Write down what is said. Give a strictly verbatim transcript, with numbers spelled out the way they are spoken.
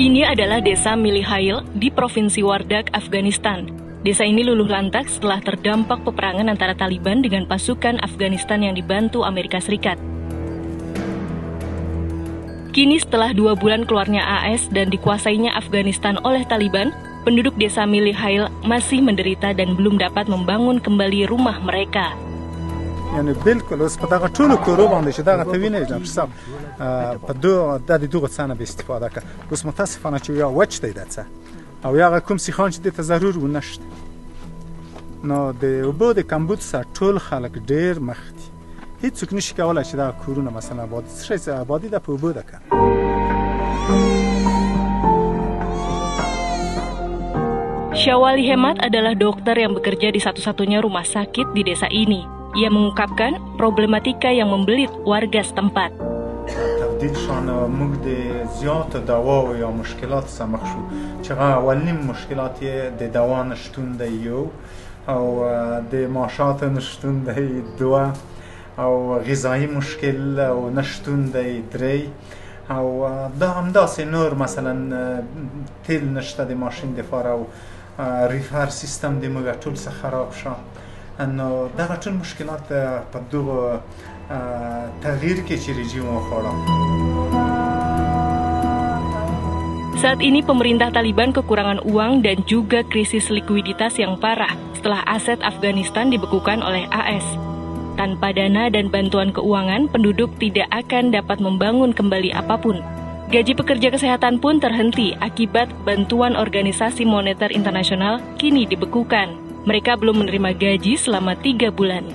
Ini adalah desa Mili Khail di Provinsi Wardak, Afghanistan. Desa ini luluh lantak setelah terdampak peperangan antara Taliban dengan pasukan Afghanistan yang dibantu Amerika Serikat. Kini setelah dua bulan keluarnya A S dan dikuasainya Afghanistan oleh Taliban, penduduk desa Mili Khail masih menderita dan belum dapat membangun kembali rumah mereka. یعنی بالکل اوس په دغه ټولو کورو باندې چې دغه توینې د حساب په دوه د دوه سنه به استفاده کړه. اوس متاسفانه چې یا وچ دی دته او یا کوم سی خان چې د ضرور و نشته نو د اوبو د کمبود سره ټول خلک ډیر مخ دي. هیڅوک نشي کولای چې دغه کورونه مثلا آباد شي چې آبادی د په اوبو ده کړه. Syawali Hemat adalah dokter yang bekerja di satu-satunya rumah sakit di desa ini. Ia mengungkapkan problematika yang membelit warga setempat. نو دغه ټول مشکلات په دغه تغییر کې چې رژیم وخوړه. Saat ini pemerintah Taliban kekurangan uang dan juga krisis likuiditas yang parah setelah aset Afghanistan dibekukan oleh A S. Tanpa dana dan bantuan keuangan, penduduk tidak akan dapat membangun kembali apapun. Gaji pekerja kesehatan pun terhenti akibat bantuan Organisasi Moneter Internasional kini dibekukan. Mereka belum menerima gaji selama tiga bulan.